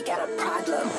we got a problem.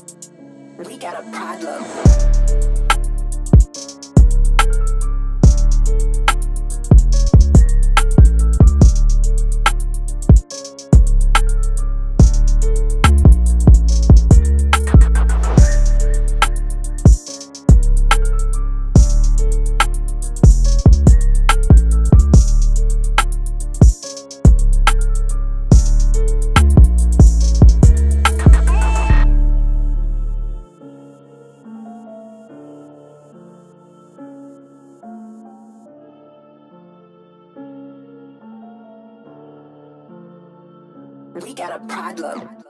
We got a problem. We got a problem. We got a problem.